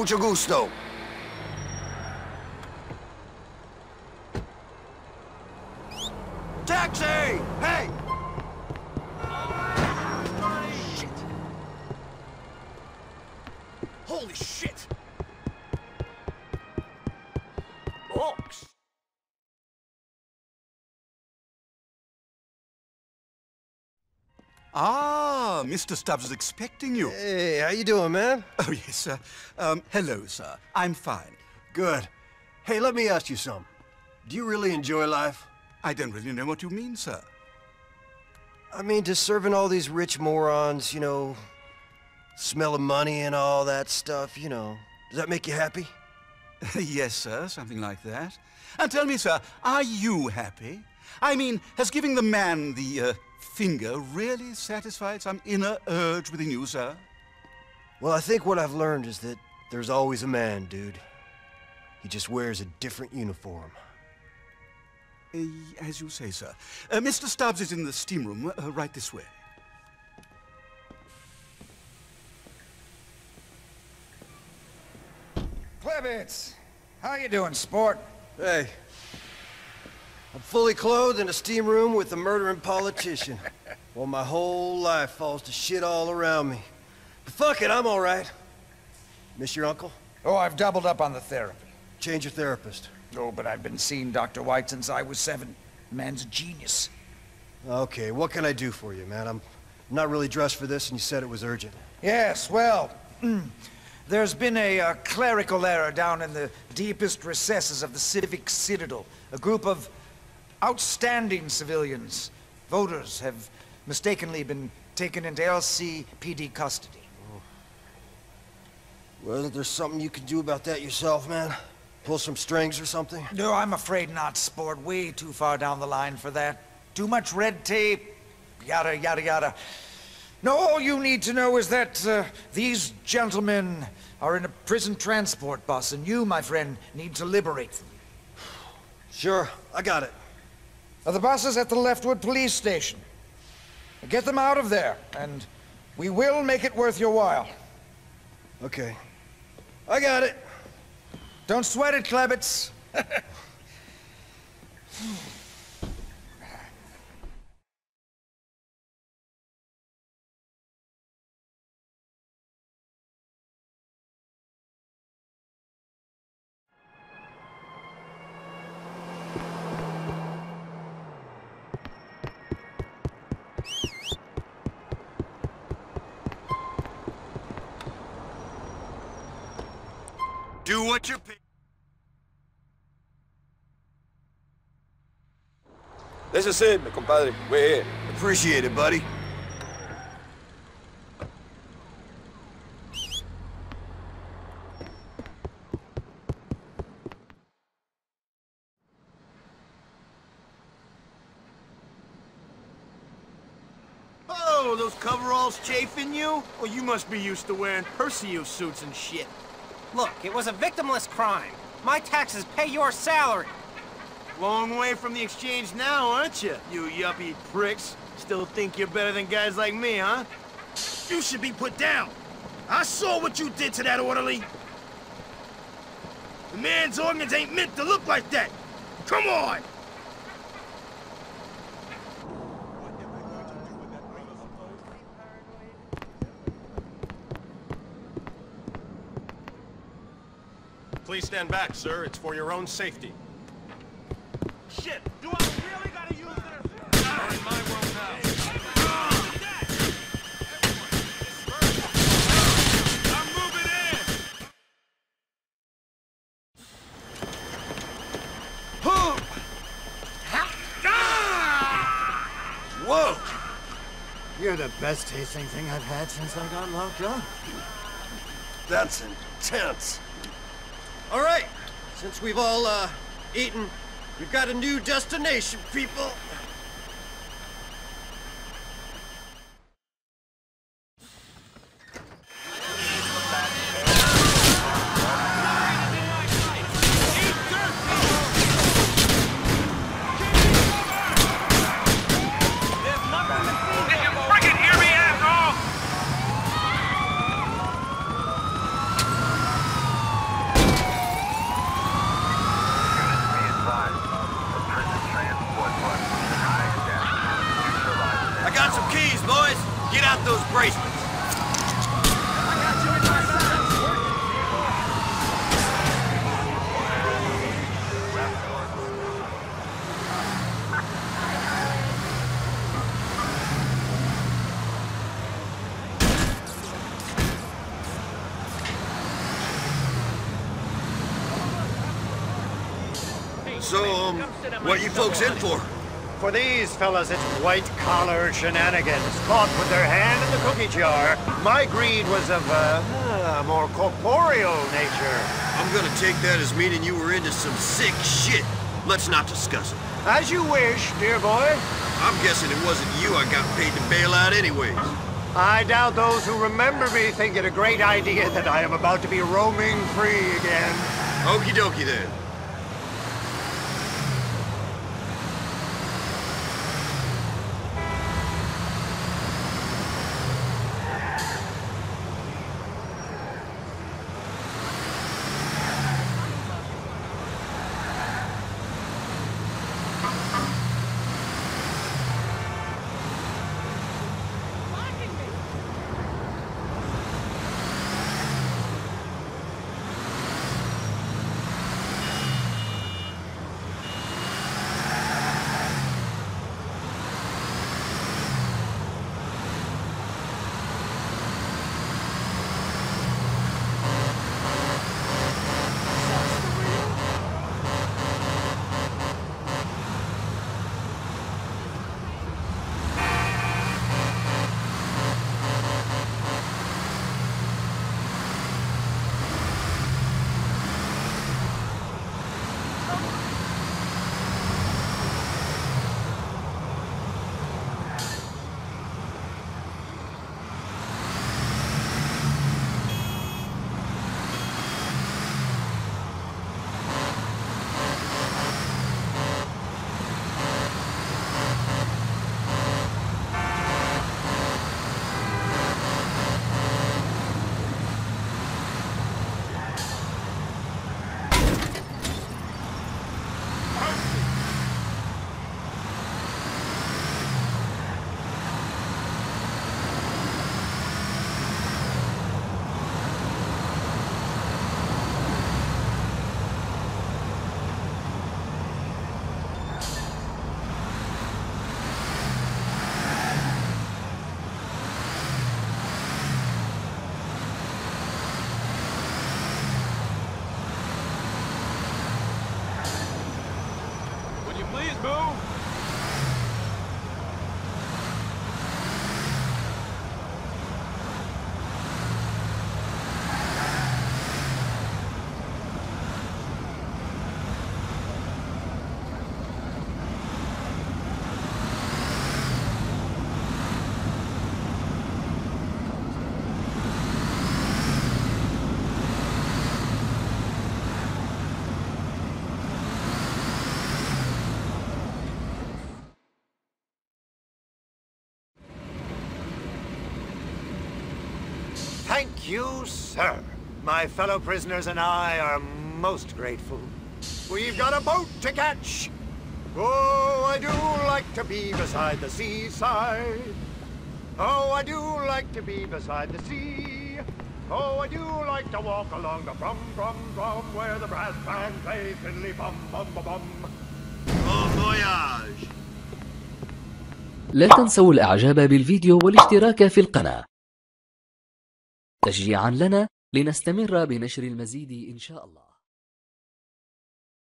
Mucho gusto. Taxi! Hey! Shit. Holy shit! Box! Ah, Mr. Stubbs is expecting you. Hey, how you doing, man? Oh, yes, sir. Hello, sir. I'm fine. Good. Hey, let me ask you something. Do you really enjoy life? I don't really know what you mean, sir. I mean, just serving all these rich morons, you know, smelling money and all that stuff, you know. Does that make you happy? Yes, sir, something like that. And tell me, sir, are you happy? I mean, has giving the man the, finger really satisfied some inner urge within you, sir? Well, I think what I've learned is that there's always a man, dude. He just wears a different uniform. As you say, sir. Mr. Stubbs is in the steam room, right this way. Klebitz! How you doing, sport? Hey. I'm fully clothed in a steam room with a murdering politician. While my whole life falls to shit all around me. But fuck it, I'm all right. Miss your uncle? Oh, I've doubled up on the therapy. Change your therapist. Oh, but I've been seeing Dr. White since I was 7. The man's a genius. Okay, what can I do for you, man? I'm not really dressed for this, and you said it was urgent. Yes, well, there's been a clerical error down in the deepest recesses of the Civic Citadel. A group of outstanding civilians, voters, have mistakenly been taken into L.C.P.D. custody. Oh. Well, isn't there something you can do about that yourself, man? Pull some strings or something? No, I'm afraid not, sport. Way too far down the line for that. Too much red tape, yada, yada, yada. No, all you need to know is that these gentlemen are in a prison transport bus, and you, my friend, need to liberate them. Sure, I got it. The bus is at the Leftwood police station. Get them out of there, and we will make it worth your while. Okay. I got it. Don't sweat it, Klebitz. Do what you pick. This is it, mi compadre. We're here. Appreciate it, buddy. Oh, those coveralls chafing you? Well, you must be used to wearing Perseo suits and shit. Look, it was a victimless crime. My taxes pay your salary. Long way from the exchange now, aren't you? You yuppie pricks. Still think you're better than guys like me, huh? You should be put down. I saw what you did to that orderly. The man's organs ain't meant to look like that. Come on! Please stand back, sir. It's for your own safety. Shit! Do I really gotta use this? You're in my world now. I'm moving in! Whoa! You're the best tasting thing I've had since I got locked up. That's intense. All right, since we've all, eaten, we've got a new destination, people. Bracelets. What are you folks in for? For these fellas, it's white-collar shenanigans, caught with their hand in the cookie jar. My greed was of a more corporeal nature. I'm gonna take that as meaning you were into some sick shit. Let's not discuss it. As you wish, dear boy. I'm guessing it wasn't you I got paid to bail out anyways. I doubt those who remember me think it a great idea that I am about to be roaming free again. Okie dokie then. Thank you, sir. My fellow prisoners and I are most grateful. We've got a boat to catch. Oh, I do like to be beside the seaside. Oh, I do like to be beside the sea. Oh, I do like to walk along the brum-brum-brum where the brass band plays fiddly bum-bum-bum. Bon voyage! لا تنسوا الإعجاب بالفيديو والاشتراك في القناة. تشجيعا لنا لنستمر بنشر المزيد إن شاء الله.